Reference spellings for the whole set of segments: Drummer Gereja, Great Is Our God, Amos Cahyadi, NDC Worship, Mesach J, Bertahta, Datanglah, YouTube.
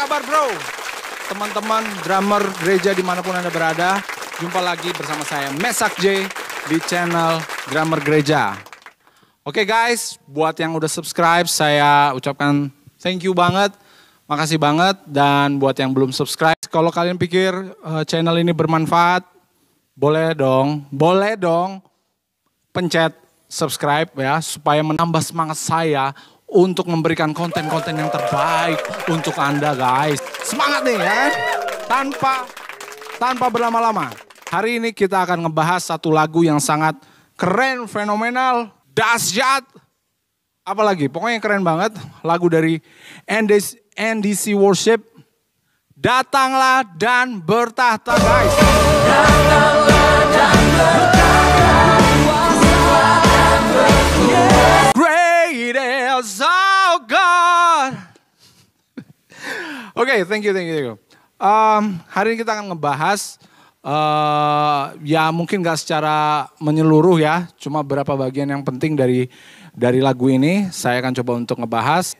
kabar bro? Teman-teman drummer gereja dimanapun Anda berada, jumpa lagi bersama saya Mesach J di channel Drummer Gereja. Oke guys, buat yang udah subscribe saya ucapkan thank you banget, makasih banget. Dan buat yang belum subscribe, kalau kalian pikir channel ini bermanfaat, boleh dong pencet subscribe ya, supaya menambah semangat saya untuk memberikan konten-konten yang terbaik untuk Anda guys. Semangat nih ya, tanpa berlama-lama. Hari ini kita akan ngebahas satu lagu yang sangat keren, fenomenal, dahsyat. Apalagi, pokoknya keren banget. Lagu dari NDC Worship. Datanglah dan bertahta guys. Datanglah dan bertahta. Kuasalah dan berkuasa. Great is our God. Oke, thank you. Hari ini kita akan ngebahas ya mungkin gak secara menyeluruh ya, cuma beberapa bagian yang penting dari lagu ini saya akan coba untuk ngebahas.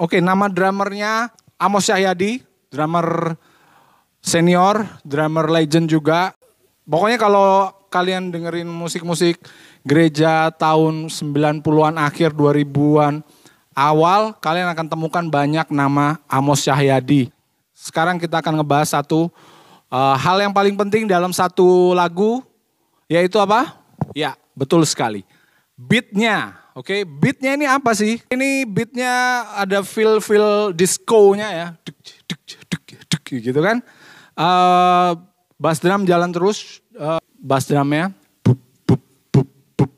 Oke, nama drummernya Amos Cahyadi, drummer senior, drummer legend juga. Pokoknya kalau kalian dengerin musik-musik gereja tahun 90-an akhir 2000-an awal, kalian akan temukan banyak nama Amos Cahyadi. Sekarang kita akan ngebahas satu hal yang paling penting dalam satu lagu, yaitu apa? Ya, betul sekali. Beatnya, oke. Beatnya ini apa sih? Ini beatnya ada feel disco-nya ya. Duk, duk, duk, duk, gitu kan. Bass drum jalan terus. Bass drumnya. Bup, bup, bup, bup.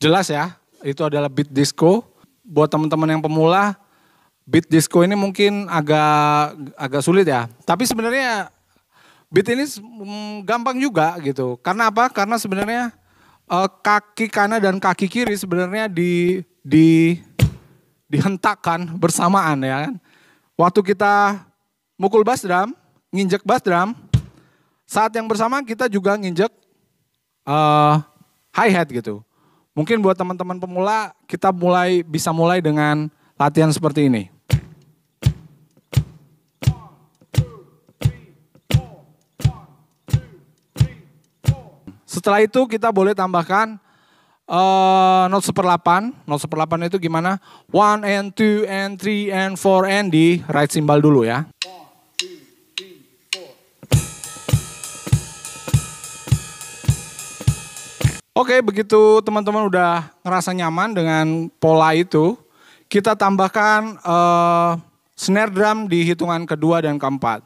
Jelas ya, itu adalah beat disco. Buat teman-teman yang pemula, beat disco ini mungkin agak sulit ya. Tapi sebenarnya beat ini gampang juga gitu. Karena apa? Karena sebenarnya kaki kanan dan kaki kiri sebenarnya dihentakkan bersamaan ya kan. Waktu kita mukul bass drum, nginjek bass drum, saat yang bersamaan kita juga nginjek hi-hat gitu. Mungkin buat teman-teman pemula, kita bisa mulai dengan latihan seperti ini. Setelah itu kita boleh tambahkan not seperlapan. Not seperlapan itu gimana? 1 and 2 and 3 and 4 and di right cymbal dulu ya. Oke, begitu teman-teman udah ngerasa nyaman dengan pola itu, kita tambahkan snare drum di hitungan kedua dan keempat.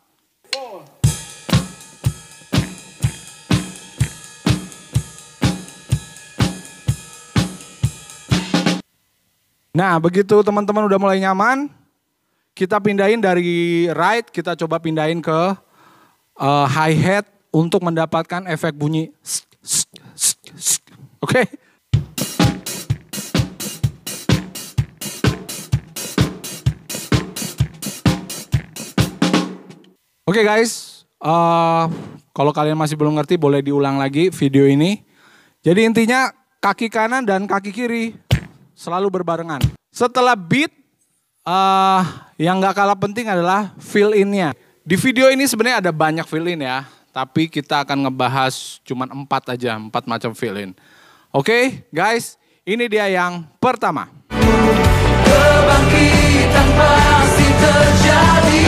Nah, begitu teman-teman udah mulai nyaman, kita pindahin dari right, kita coba pindahin ke hi-hat untuk mendapatkan efek bunyi. Oke. Oke guys, kalau kalian masih belum ngerti boleh diulang lagi video ini. Jadi intinya kaki kanan dan kaki kiri selalu berbarengan. Setelah beat, yang gak kalah penting adalah fill in-nya. Di video ini sebenarnya ada banyak fill in ya, tapi kita akan ngebahas cuman 4 aja, 4 macam fill in. Oke guys, ini dia yang pertama. Kebangkitan pasti terjadi.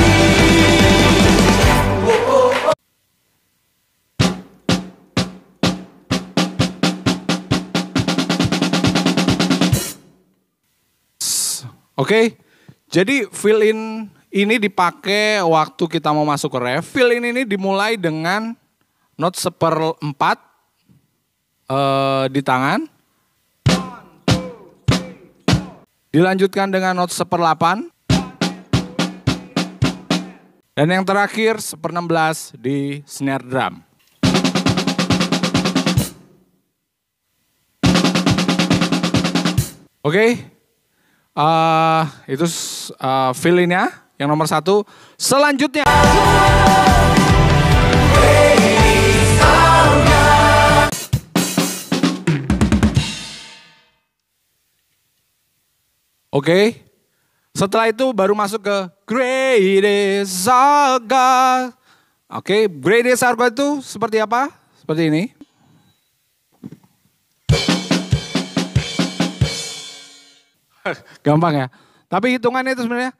Oke, jadi fill in ini dipakai waktu kita mau masuk ke ref. Fill in ini dimulai dengan not seperempat. Di tangan, dilanjutkan dengan not seperlapan, dan yang terakhir 1/16 di snare drum. Oke, itu fill-in-nya yang nomor 1. Selanjutnya. Oke. Setelah itu baru masuk ke Great Is Our God. Oke, Great Is Our God itu seperti apa? Seperti ini. Gampang ya. Tapi hitungannya itu sebenarnya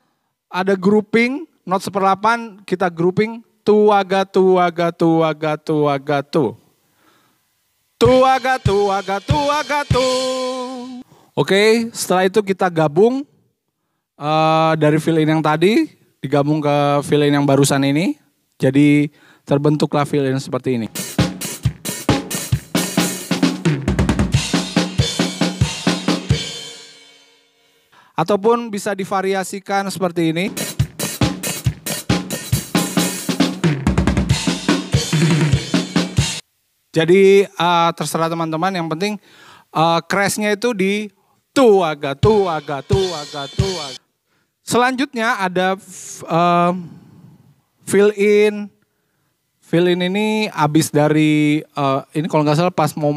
ada grouping, not seperlapan, kita grouping tuaga tu. Oke, setelah itu kita gabung. Dari fill-in yang tadi digabung ke fill-in yang barusan ini, jadi terbentuklah fill-in seperti ini. Ataupun bisa divariasikan seperti ini. Jadi terserah teman-teman, yang penting crash-nya itu di tuaga. Selanjutnya ada fill-in. Fill-in ini abis dari, ini kalau nggak salah pas mau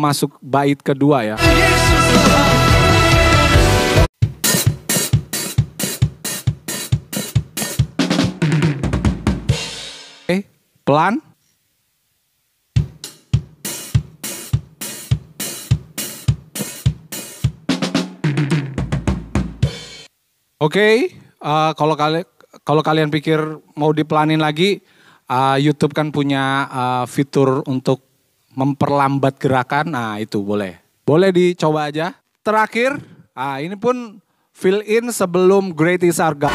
masuk bait kedua ya. Oke, pelan. Oke, kalau kalian pikir mau dipelanin lagi, YouTube kan punya fitur untuk memperlambat gerakan. Nah itu boleh. Boleh dicoba aja. Terakhir, ini pun fill in sebelum Great Is Our God.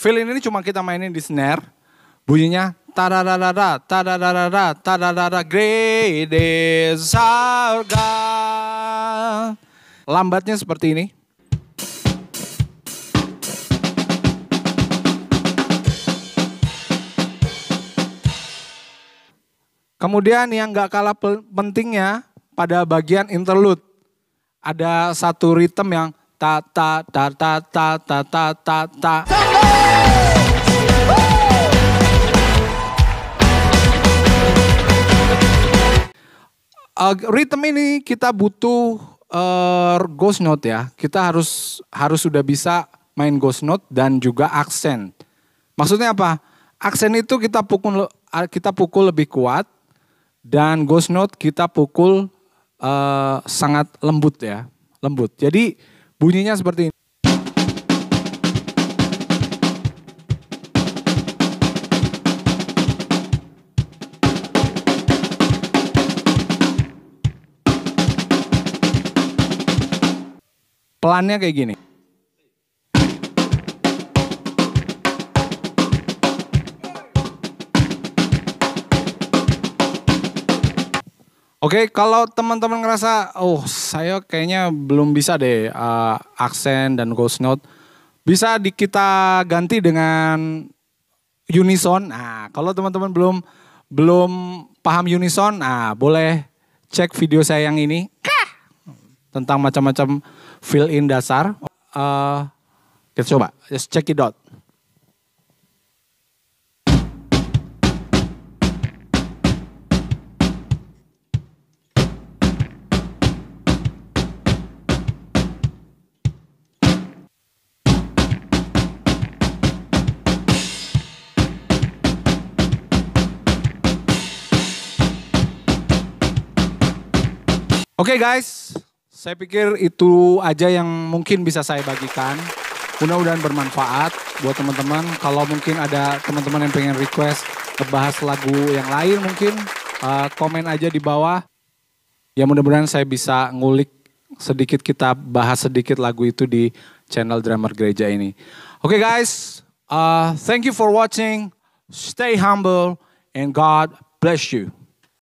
Fill-in ini cuma kita mainin di snare, bunyinya tadadadada, tadadadada, tadadadada, Great Is Our God. Lambatnya seperti ini. Kemudian yang gak kalah pentingnya pada bagian interlude. Ada satu ritme yang ta ta ta ta ta ta ta ta ta. Ritme ini kita butuh ghost note ya. Kita harus sudah bisa main ghost note dan juga aksen. Maksudnya apa? Aksen itu kita pukul lebih kuat dan ghost note kita pukul sangat lembut ya, lembut. Jadi bunyinya seperti ini. Pelannya kayak gini. Oke, kalau teman-teman ngerasa, oh saya kayaknya belum bisa deh aksen dan ghost note, bisa kita ganti dengan unison. Nah, kalau teman-teman belum paham unison, nah boleh cek video saya yang ini tentang macam-macam fill in dasar. Kita coba, just check it out. Oke guys, saya pikir itu aja yang mungkin bisa saya bagikan. Mudah-mudahan bermanfaat buat teman-teman. Kalau mungkin ada teman-teman yang pengen request bahas lagu yang lain mungkin komen aja di bawah. Ya mudah-mudahan saya bisa ngulik sedikit, kita bahas sedikit lagu itu di channel Drummer Gereja ini. Oke guys, thank you for watching. Stay humble and God bless you.